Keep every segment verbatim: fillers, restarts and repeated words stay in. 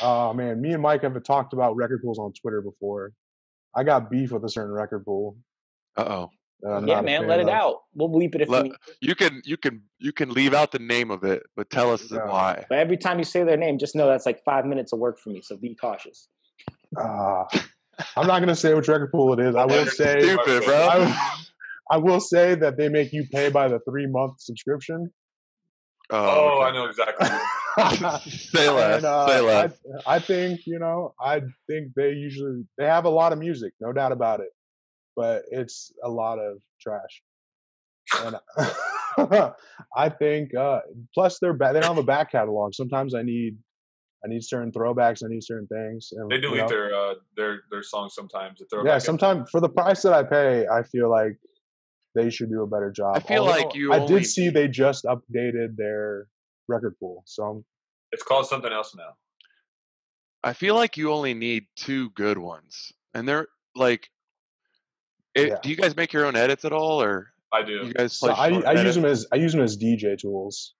Oh, uh, man, me and Mike have talked about record pools on Twitter before. I got beef with a certain record pool. Uh-oh. Uh, yeah, man, let it of. out. We'll bleep it if let, we need to. You can, you, can, you can leave out the name of it, but tell us yeah. why. But every time you say their name, just know that's like five minutes of work for me, so be cautious. Uh, I'm not going to say which record pool it is. I will say, stupid, bro. I, I will say that they make you pay by the three-month subscription. Oh, oh okay. I know exactly. Say less. And, uh, say less. I, I think, you know, I think they usually, they have a lot of music, no doubt about it. But it's a lot of trash. And I think, uh, plus they're ba they don't have a back catalog. Sometimes I need, I need certain throwbacks. I need certain things. And, they do eat know, their, uh, their, their songs sometimes. The yeah, sometimes for the price that I pay, I feel like they should do a better job. I feel Although, like you. I only... did see they just updated their record pool, so it's called something else now. I feel like you only need two good ones, and they're like. It, yeah. Do you guys make your own edits at all, or I do? You guys play so I, I use them as I use them as D J tools.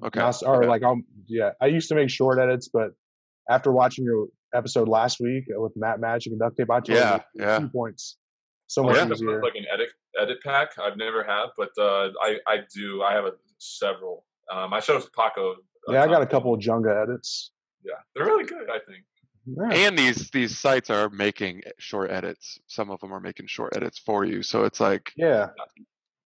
Okay. Not, or okay. like I'm yeah. I used to make short edits, but after watching your episode last week with Matt Magic and Duct Tape, I told yeah, you yeah. two points. So much oh, easier. Like an edit edit pack, I've never had, but uh, I I do. I have a, several. Um, I showed Paco. Uh, yeah, I got a couple of Junga edits. Yeah, they're really good, I think. Yeah. And these these sites are making short edits. Some of them are making short edits for you, so it's like yeah.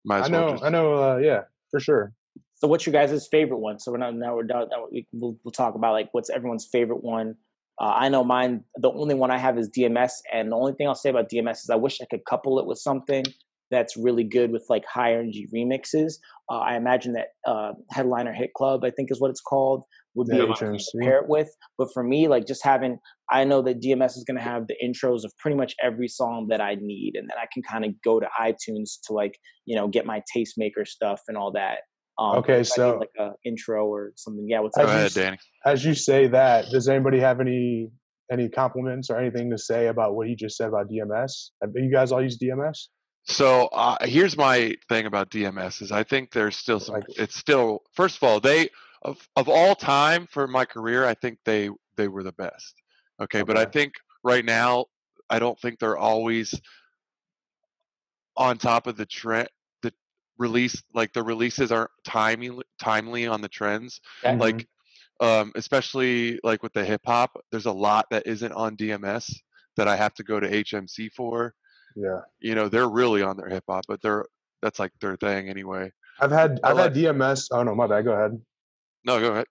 Might as I know, well just... I know, uh, yeah, for sure. So, what's your guys' favorite one? So we're not now we're done. We'll, we'll talk about like what's everyone's favorite one. Uh, I know mine. The only one I have is D M S, and the only thing I'll say about D M S is I wish I could couple it with something that's really good with like high energy remixes. Uh, I imagine that uh, Headliner Hit Club, I think, is what it's called. Would be able to pair it with, but for me, like just having, I know that D M S is going to have the intros of pretty much every song that I need, and then I can kind of go to iTunes to like you know get my tastemaker stuff and all that. Um, okay, so like a intro or something. Yeah, what's up? Go ahead, Danny. As you say that, does anybody have any any compliments or anything to say about what he just said about D M S? You guys all use D M S? So uh, here's my thing about D M S is I think there's still some. It's still first of all they. Of of all time for my career, I think they they were the best. Okay, okay, but I think right now I don't think they're always on top of the trend. The release like the releases aren't timely timely on the trends. Mm-hmm. Like um, especially like with the hip hop, there's a lot that isn't on D M S that I have to go to H M C for. Yeah, you know they're really on their hip hop, but they're that's like their thing anyway. I've had I've like, had D M S. Oh no, my bad. Go ahead. No, go ahead.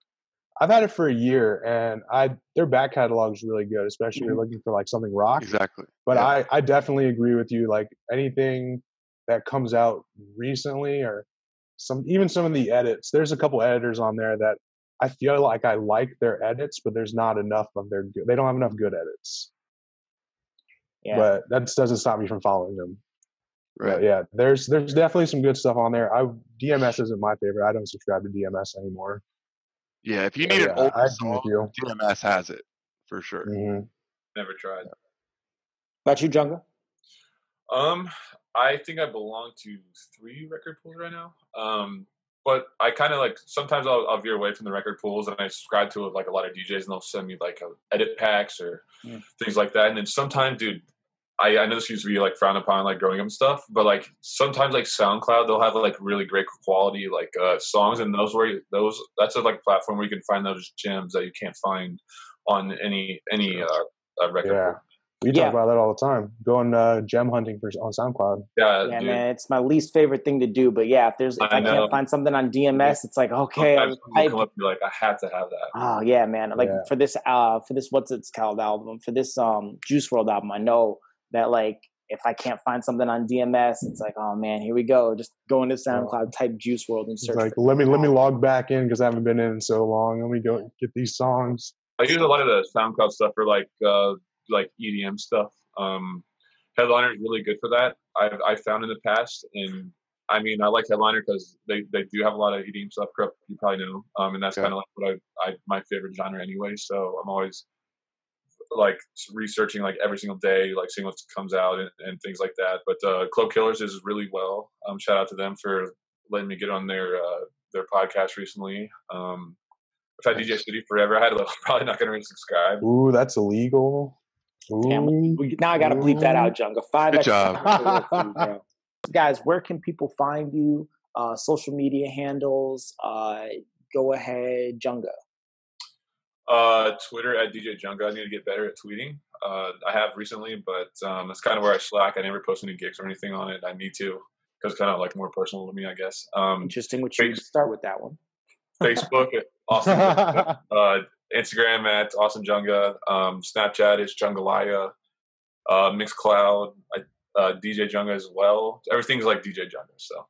I've had it for a year, and I their back catalog is really good, especially mm-hmm. if you're looking for like something rock. Exactly. But yeah. I, I definitely agree with you. Like anything that comes out recently, or some even some of the edits. There's a couple editors on there that I feel like I like their edits, but there's not enough of their. They don't have enough good edits. Yeah. But that doesn't stop me from following them. Right. But yeah. There's there's definitely some good stuff on there. I D M S isn't my favorite. I don't subscribe to D M S anymore. Yeah, if you need yeah, an old song, D M S has it for sure. Mm-hmm. Never tried. About you, Junga? Um, I think I belong to three record pools right now. Um, but I kind of like sometimes I'll, I'll veer away from the record pools, and I subscribe to like a lot of D Js, and they'll send me like a edit packs or mm. things like that. And then sometimes, dude, I I know this used to be like frowned upon, like growing up and stuff, but like sometimes like SoundCloud, they'll have like really great quality like uh, songs, and those where those that's a, like a platform where you can find those gems that you can't find on any any uh, record. Yeah, we talk yeah. about that all the time. Going uh, gem hunting for on SoundCloud. Yeah, yeah, dude. Man, it's my least favorite thing to do. But yeah, if there's if I, I can't find something on D M S, it's like okay, I, I come up and be like I have to have that. Oh yeah, man! Like yeah. for this uh for this what's it's called album for this um Juice world album, I know. That like if I can't find something on D M S, it's like oh man, here we go. Just go into SoundCloud, type Juice world, and search. It's like let me let me log back in because I haven't been in so long. Let me go get these songs. I use a lot of the SoundCloud stuff for like uh, like E D M stuff. Um, Headliner is really good for that. I've I found in the past, and I mean I like Headliner because they they do have a lot of E D M stuff. You probably know, um, and that's yeah. kind of like what I I my favorite genre anyway. So I'm always. Like researching like every single day, like seeing what comes out and, and things like that. But uh, Club Killers is really well. Um, shout out to them for letting me get on their uh, their podcast recently. Um, I've had D J City forever. I had a, probably not going to resubscribe. Ooh, that's illegal. Ooh. Damn, we, now I got to bleep that out, Junga. Five. Good job. Guys, where can people find you? Uh, social media handles. Uh, go ahead, Junga. Uh, Twitter at D J JUNGA. I need to get better at tweeting. Uh, I have recently, but um, that's kind of where I slack. I never post any gigs or anything on it. I need to, because it's kind of like more personal to me, I guess. Um, Interesting. Would you start with that one? Facebook at Austin Junga. Uh, Instagram at Austin Junga. Um, Snapchat is Jungalaya. Uh, Mixcloud, I, uh, D J JUNGA as well. Everything's like D J JUNGA. So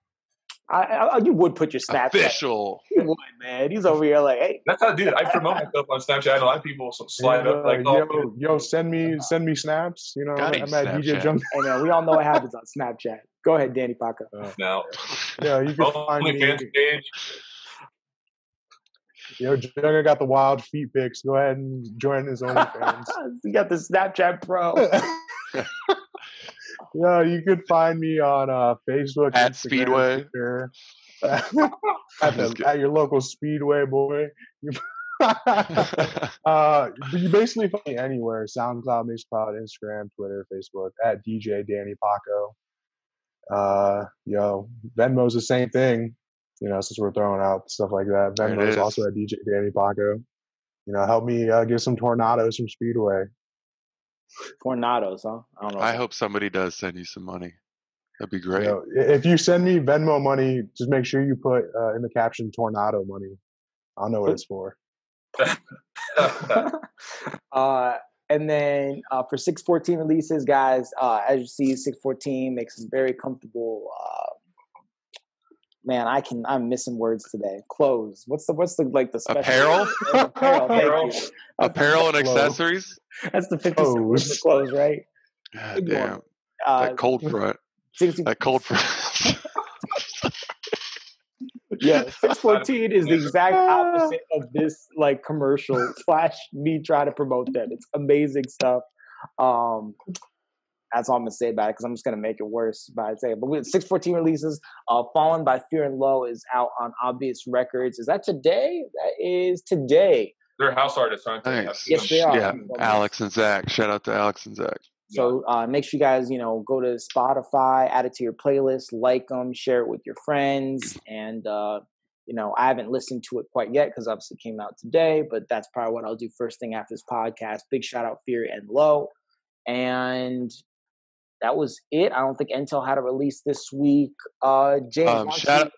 I, I, you would put your Snapchat. Official. You would, man. He's over here like, hey. That's how I do it. I promote myself on Snapchat. And a lot of people slide yeah, up like, oh, yo, man. yo, send me, send me snaps. You know, God, I'm at Snapchat. D J JUNGA. Hey, man, we all know what happens on Snapchat. Go ahead, Danny Paco. Uh, no. Yeah, you can find me. Yo, Junga got the wild feet pics. Go ahead and join his OnlyFans. He got the Snapchat Pro. Yo, you could find me on uh, Facebook. At Instagram, Speedway. at, the, at your local Speedway, boy. uh, you basically find me anywhere. SoundCloud, Mixcloud, Instagram, Twitter, Facebook. At D J Danny Paco. Uh, yo, Venmo's the same thing. You know, since we're throwing out stuff like that, Venmo is also at D J Danny Paco. You know, help me uh, get some tornadoes from Speedway. Tornadoes, huh? I don't know. I hope somebody does send you some money. That'd be great. You know, if you send me Venmo money, just make sure you put uh, in the caption "tornado money." I'll know what it's for. uh, and then uh, for six fourteen releases, guys, uh, as you see, six fourteen makes some very comfortable. Uh, Man, I can. I'm missing words today. Clothes. What's the? What's the like the special apparel? Apparel, apparel, apparel and clothes. Accessories. That's the fifty clothes, clothes right? God damn. Uh, that cold front. sixty That cold front. Yeah, six fourteen is the exact opposite of this like commercial slash me trying to promote that. It's amazing stuff. Um. That's all I'm going to say about it because I'm just going to make it worse by saying it. But we have six fourteen releases. Uh, Fallen by Fear and Low is out on Obvious Records. Is that today? That is today. They're house artists, aren't they? Thanks. Yes, they are. Yeah, Alex and Zach. Shout out to Alex and Zach. So uh, make sure you guys, you know, go to Spotify, add it to your playlist, like them, share it with your friends. And, uh, you know, I haven't listened to it quite yet because obviously it came out today. But that's probably what I'll do first thing after this podcast. Big shout out Fear and Low. And that was it. I don't think Intel had a release this week. Uh, James, um, shout out,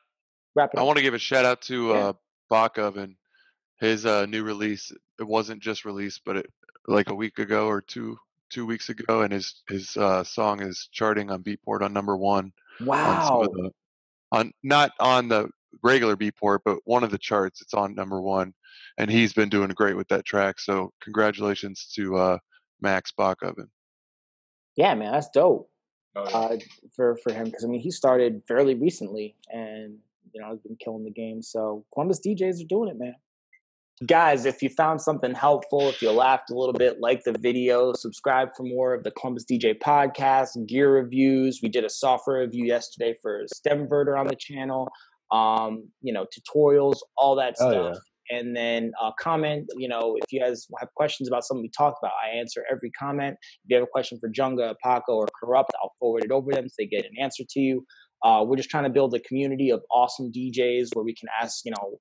wrap it up. I want to give a shout out to yeah. uh, Bachoven. His uh, new release. It wasn't just released, but it, like a week ago or two two weeks ago, and his his uh, song is charting on Beatport on number one. Wow. On some of the, on not on the regular Beatport, but one of the charts. It's on number one, and he's been doing great with that track. So congratulations to uh, Max Bachoven. Yeah, man, that's dope oh, yeah. uh, for for him because I mean he started fairly recently and you know I've been killing the game. So Columbus D Js are doing it, man. Guys, if you found something helpful, if you laughed a little bit, like the video, subscribe for more of the Columbus D J podcast, gear reviews. We did a software review yesterday for StemVerter on the channel. Um, you know, tutorials, all that oh, stuff. Yeah. And then uh, comment, you know, if you guys have questions about something we talked about, I answer every comment. If you have a question for Junga, Paco, or Corrupt, I'll forward it over to them so they get an answer to you. Uh, we're just trying to build a community of awesome D Js where we can ask, you know,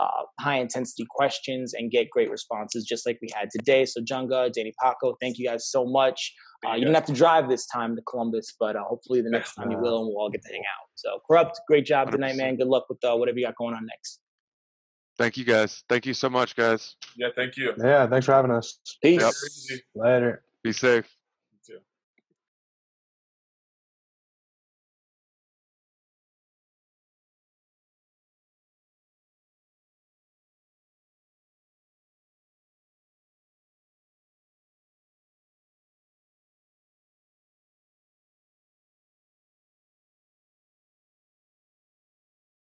uh, high-intensity questions and get great responses just like we had today. So Junga, Danny Paco, thank you guys so much. Uh, you didn't have to drive this time to Columbus, but uh, hopefully the next time you will and we'll all get to hang out. So Corrupt, great job tonight, man. Good luck with uh, whatever you got going on next. Thank you, guys. Thank you so much, guys. Yeah, thank you. Yeah, thanks for having us. Peace. Yep. Later. Be safe.